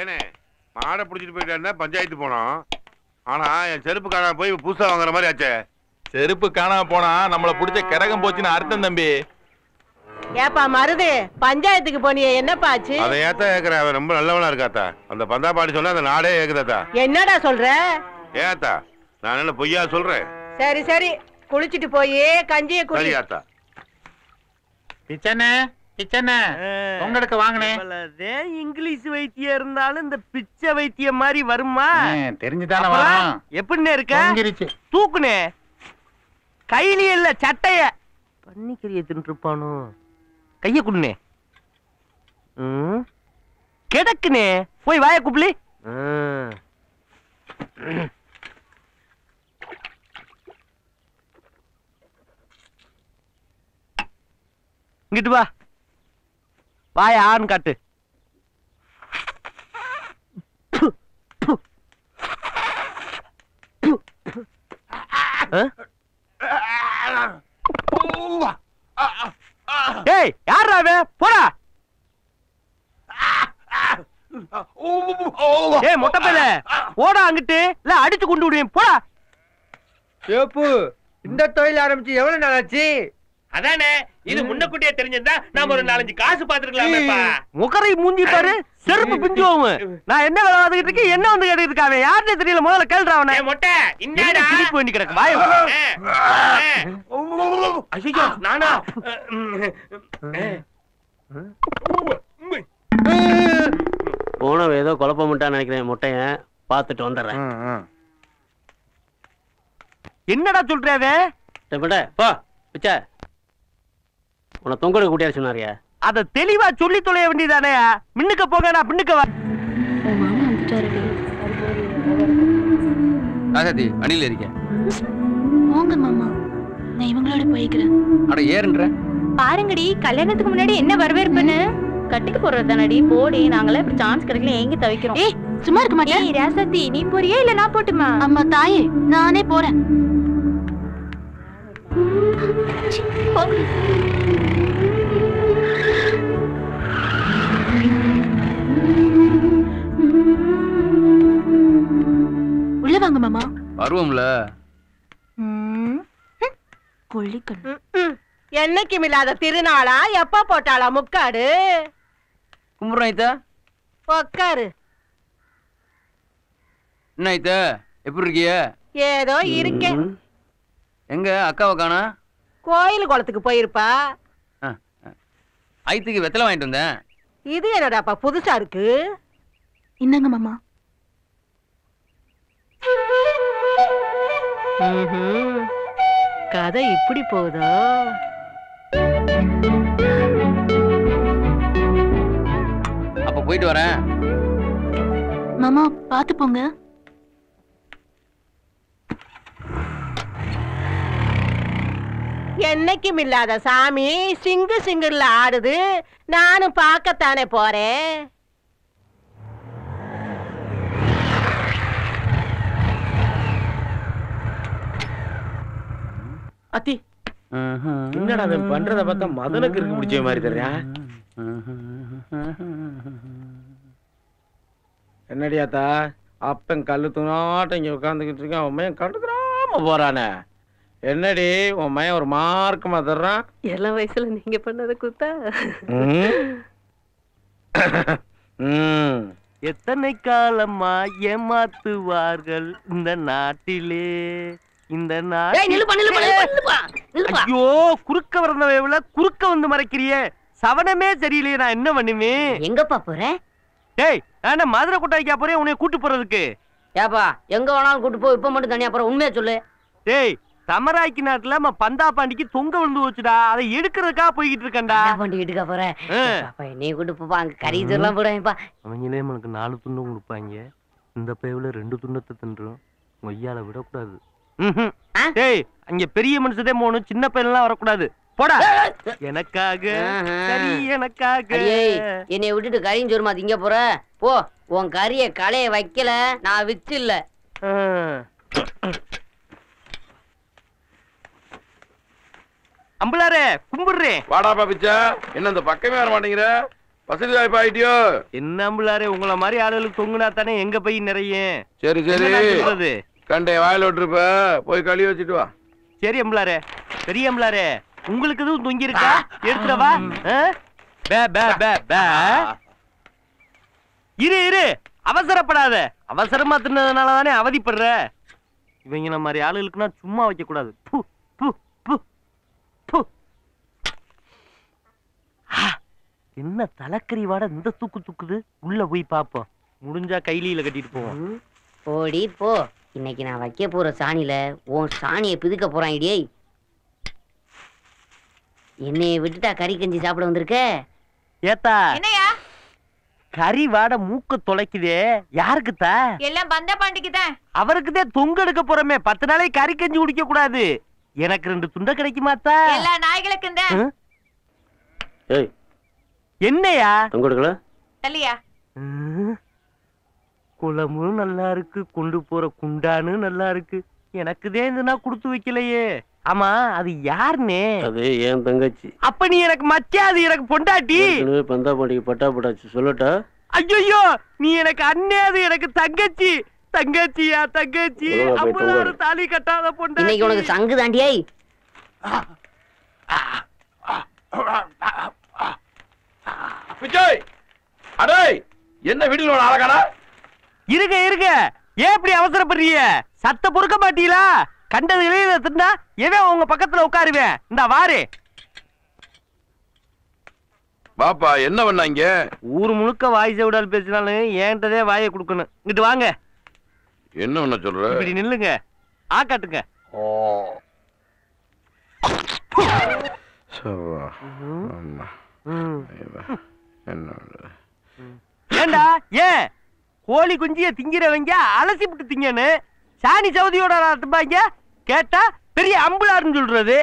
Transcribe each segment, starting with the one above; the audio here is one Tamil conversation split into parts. ஏனே மாடை பிடிச்சிட்டு போயிட்டாருன்னா பஞ்சாயத்து போனோம். ஆனா என் செருப்பு காணா போய் புதுசா வாங்குற மாதிரி ஆச்சே. செருப்பு காணா போனா நம்மள பிடிச்ச கரகம் போச்சுன்னு அர்த்தம் தம்பி. ஏப்பா மருது பஞ்சாயத்துக்கு போனியே என்னப்பா ஆச்சு? அதை ஏத்தா ஏக்குற அவன் ரொம்ப நல்லவனா இருக்காத்தா. அந்த பந்தா பாடி சொன்னா அந்த நாடே ஏக்குதாத்தா. என்னடா சொல்ற? ஏத்தா நான் என்ன பொய்யா சொல்றேன்? சரி சரி குளிச்சிட்டு போய் கஞ்சியை குடி. சரியாத்தா. பிச்சனே பிச்சனே உங்களுக்கு வாங்கனே. இவளதே இங்கிலீஷ் வைத்தியம் இருந்தாலும் இந்த பிச்சை வைத்தியம் மாதிரி வருமா? தெரிஞ்சுதானே வரும். எப்படினே இருக்க? தூங்கிருச்சு. தூக்குனே. கையில இல்ல சட்டைய. பண்ணிக்கறிய தின்றுப்பானோ. கைய குடுனே. கிடக்குனே. போய் வாயை குப்ளி. இங்கிட்டு வா. வாய ஆன் காட்டு. ஏய் யாரா வே போடா. ஏய் மொட்டை பையலே போடா அங்கிட்டு இல்ல அடிச்சு கொண்டு விடுவேன் போடா. ஏப்பு இந்த தொழில் ஆரம்பிச்சு எவ்வளவு நாள் ஆச்சு? அதானே இது முன்னக்கூட்டியே தெரிஞ்சிருந்தா நாம ஒரு 4-5 காசு பாத்துக்கலாமேப்பா. முகரை மூஞ்சி பாரு செருப்பு பிஞ்சுவாங்க. நான் என்ன வேலை வந்துகிட்டு இருக்கேன் என்ன வந்து கேட்டு இருக்காவே யாருன்னு தெரியல. முதல்ல கேள்றாவனே மொட்டை இன்னாடா திருப்பி போய் கிடக்கு வாய். ஐயோ நானா போன ஏதோ குழப்பம் விட்டான்னு நினைக்கிறேன். மொட்டைய பாத்துட்டு வந்துடுறேன். என்னடா சொல்றாவே மொட்டை போ பிச்சா உன தொங்கட கூட்டியாரு சொன்னாரியா? அதை தெளிவா சொல்லி தொலைய வேண்டியதானே. மின்னுக்க போக நான் பின்னுக்க வா. ராசாதி அணியில இருக்கேன். போங்க மாமா நான் இவங்களோட போய்க்கிறேன். அட ஏறுன்ற பாருங்கடி கல்யாணத்துக்கு முன்னாடி என்ன வரவேற்பன்னு கட்டிக்கு போடுறதானடி போடி. நாங்களே இப்படி சான்ஸ் கிடைக்கல ஏங்கி தவிக்கிறோம். ஏய் சும்மா இருக்க மாட்டியா? ஏய் ராசாதி நீ போறியா இல்ல நான் போட்டுமா? அம்மா தாயே நானே போறேன். போங்க உள்ள வாங்க மாமா. வருவோம்ல. என்னைக்கு இல்லாத திருநாளா எப்ப போட்டாளா முக்காடு கும்புறாரு. என்ன எப்படி இருக்கிய? ஏதோ இருக்கேன். எங்க அக்காவை காணா? கோயில் குளத்துக்கு போயிருப்பா. ஐத்துக்கு வெத்தலை வாங்கிட்டு வந்தேன். இது என்னடாப்பா புதுசா இருக்கு? என்னங்க மாமா கதை இப்படி போதா? அப்ப போயிட்டு வரேன் மாமா பாத்து போங்க. என்னைக்கும் இல்லாத சாமி சிங்கு சிங்குல ஆடுது. நானும் பார்க்கத்தானே போறேன். அத்தி என்னடா அவன் பண்றத பார்த்தா மதனுக்கு இருக்கு பிடிச்ச மாதிரி தெரியா? என்னடியாத்தா அப்பன் கல்லு தூணாட்ட இங்க உட்காந்துக்கிட்டு இருக்கான். உன் மையன் கண்டுக்கிறாம போறானே. என்னடி உன் மையன் ஒரு மார்க்கமா தர்றான். எல்லா வயசுல நீங்க பண்ணத குத்தா. எத்தனை காலமா ஏமாத்துவார்கள் இந்த நாட்டிலே இந்த நாள். ஏய் நில்லு பண்ணு நில்லு நில்லு. ஐயோ குறுக்க வரந்தவேல குறுக்க வந்து மறைக்கறியே. சவனமே சரியில்லை. நான் என்ன பண்ணுமே? எங்கப்பா போறே? டேய் انا மதுரை குட்டைக்கு போறேன் உன்னை கூட்டி போறதுக்கு. ஏப்பா எங்க வேணாலும் கூட்டி போ. இப்ப மட்டும் தனியா போற உண்மையா சொல்லு. டேய் தமராய்க்கு நாட்டுல நம்ம பந்தா பாண்டிக்கு தொங்க விழுந்து போச்சுடா. அதை எடுக்கிறதுக்கா போய்கிட்டு இருக்கேன்டா. பந்தா பாண்டி எடுக்க போறே? அப்பா நீ கூட்டி போ அங்க கறிதெல்லாம் போடுவேன்ப்பா. அவங்களே நமக்கு 4 துண்டு கொடுப்பாங்க. இந்த பேவுல 2 துண்டத்தை தின்றோம். மொய்யால விட கூடாது. டேய் அங்க பெரிய மனுஷதே போணும் சின்ன பையன்லாம் வரக்கூடாது. போடா எனக்காக சரி எனக்காக. ஏய் என்னை விட்டுட்டு கறியும் சோறுமா திங்க போற போ. உன் கறியை களைய வைக்கல நான் விச்சு இல்ல. அம்பளாரே கும்பிடுறேன். வாடாப்பா பிச்சா என்ன இந்த பக்கமே வர மாட்டேங்கிற? பசதியாய் பாயிட்டியோ? என்னம்புலாரே உங்களை மாதிரி ஆளுகளுக்கு தொங்குனா தானே எங்க போய் நிறைய? சரி சரி கண்டே வாயில விட்டுருப்ப போய் கழுவி வச்சுட்டு வா. சரி அம்புலாரே, பெரிய அம்புலாரே உங்களுக்கு எதுவும் தொங்கி இருக்கா? எடுத்துடவா. இரு இரு, அவசரப்படாத. அவசரமா தின்னதுனால தானே அவதிப்படுற. இவங்க நம்ம மாதிரி ஆளுகளுக்குன்னா சும்மா வைக்க கூடாது. என்ன தலக்கறி வாட இந்த தூக்கு தூக்குது. உள்ள போய் பாப்போம், முடிஞ்சா கையில கட்டிட்டு போவோம். ஓடி போ, இன்னைக்கு நான் வைக்க போற சாணியில உன் சாணியை பிதுக்க போறான். இடியே, என்னைய விட்டுட்டா கறி கஞ்சி சாப்பிட வந்திருக்க? ஏத்தா என்னையா கறி வாட மூக்க தொலைக்குதே. யாருக்குத்தா? எல்லாம் பந்த பாண்டிக்குதான். அவருக்குதே தொங்க எடுக்க போறமே. 10 நாளை கறி கஞ்சி குடிக்க கூடாது. எனக்கு 2 துண்டை கிடைக்குமாத்தா? எல்லா நாய்களுக்கு. ஏய் என்னையா குளமும் நல்லா இருக்கு, கொண்டு போற குண்டானு நல்லா இருக்கு. எனக்குதே இதுனா குடுத்து வைக்கலையே. ஆமா அது யாருன்னு? அது என் தங்கச்சி. அப்ப நீ எனக்கு மச்சா, அது எனக்கு பொண்டாட்டி. பந்தாபாண்டிக்கு பட்டா போட்டாச்சு சொல்லட்டா? ஐயோ நீ எனக்கு அண்ணே, அது எனக்கு தங்கச்சி. தங்கச்சியா தங்கச்சி, அம்மாவோட தாலி கட்டாத பொண்டாட்டி. இன்னைக்கு உனக்கு சங்கு தாண்டியே. விஜய் அடே, என்ன வீடில அழகாடா இருக்க இருக்க. ஏன் இப்படி அவசரப்படுறீங்க? சத்த பொறுக்க மாட்டீங்களா? கண்டது இலையில தின்னா எவன் உங்க பக்கத்துல உட்காருவேன். இந்த வாரு பாப்பா, என்ன பண்ணாங்க? ஊர் முழுக்க வாய் செவிடால் பேசினாலும் ஏன்டதே வாயை கொடுக்கணும். இங்கிட்டு வாங்க. என்ன பண்ண சொல்ற? இப்படி நில்லுங்க, ஆ காட்டுங்க. ஏண்டா ஏன் கோழி குஞ்சிய திங்கிறவங்க அலசி விட்டு திங்கன்னு சாணி சவுதியோட தும்பாங்க. கேட்டா பெரிய அம்புலாருன்னு சொல்றது.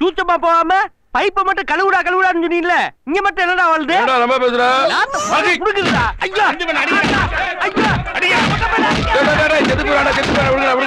சூச்சமா போகாம பைப்பை மட்டும் கழுவுடா கழுவுடான்னு சொன்னீங்கல்ல, இங்க மட்டும் என்னடா வாழ்ந்துடா.